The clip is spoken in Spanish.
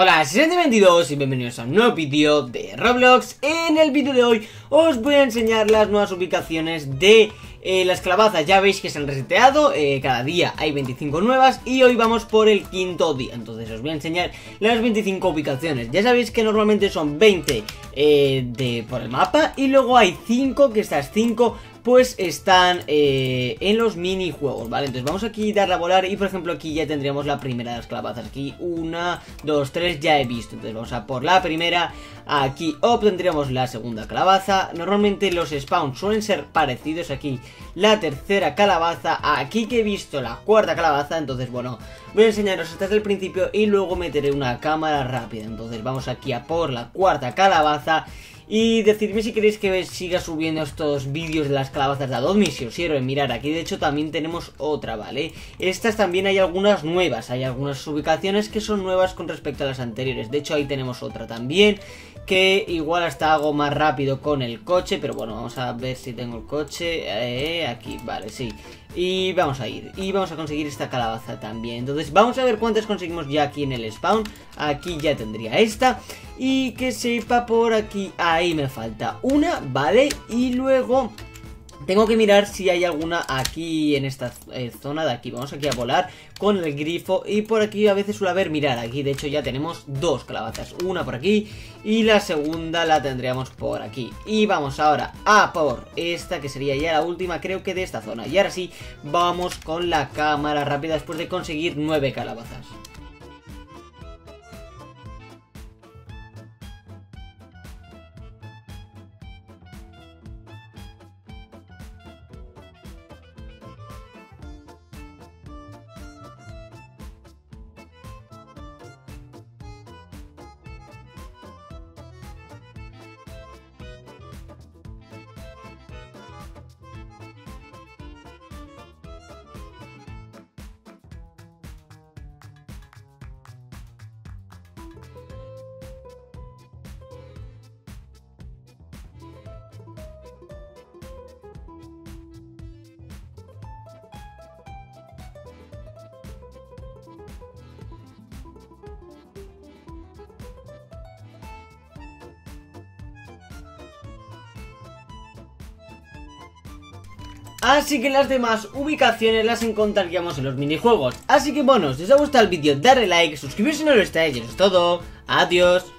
Hola, soy SANTY22 y bienvenidos a un nuevo vídeo de Roblox. En el vídeo de hoy os voy a enseñar las nuevas ubicaciones de las calabazas. Ya veis que se han reseteado, cada día hay 25 nuevas y hoy vamos por el quinto día. Entonces os voy a enseñar las 25 ubicaciones. Ya sabéis que normalmente son 20 por el mapa y luego hay 5, que estas 5 pues están en los minijuegos, ¿vale? Entonces vamos aquí a darle a volar y por ejemplo aquí ya tendríamos la primera de las calabazas. Aquí 1, 2, 3 ya he visto. Entonces vamos a por la primera. Aquí obtendríamos la segunda calabaza. Normalmente los spawns suelen ser parecidos. Aquí la tercera calabaza. Aquí que he visto la cuarta calabaza. Entonces bueno, voy a enseñaros hasta el principio y luego meteré una cámara rápida. Entonces vamos aquí a por la cuarta calabaza. Y decidme si queréis que siga subiendo estos vídeos de las calabazas de Adopt Me, si os sirve. Mirar, aquí de hecho también tenemos otra, ¿vale? Estas también hay algunas nuevas, hay algunas ubicaciones que son nuevas con respecto a las anteriores. De hecho ahí tenemos otra también, que igual hasta hago más rápido con el coche, pero bueno, vamos a ver si tengo el coche. Aquí, vale, sí. Y vamos a ir, y vamos a conseguir esta calabaza también. Entonces vamos a ver cuántas conseguimos ya aquí en el spawn. Aquí ya tendría esta. Y que sepa por aquí, ahí me falta una, ¿vale? Y luego tengo que mirar si hay alguna aquí en esta zona de aquí. Vamos aquí a volar con el grifo y por aquí a veces suele haber, mirar, aquí de hecho ya tenemos dos calabazas. Una por aquí y la segunda la tendríamos por aquí. Y vamos ahora a por esta, que sería ya la última, creo que de esta zona. Y ahora sí, vamos con la cámara rápida después de conseguir 9 calabazas. Así que las demás ubicaciones las encontraríamos en los minijuegos. Así que bueno, si os ha gustado el vídeo, darle like, suscribiros si no lo estáis, y eso es todo. Adiós.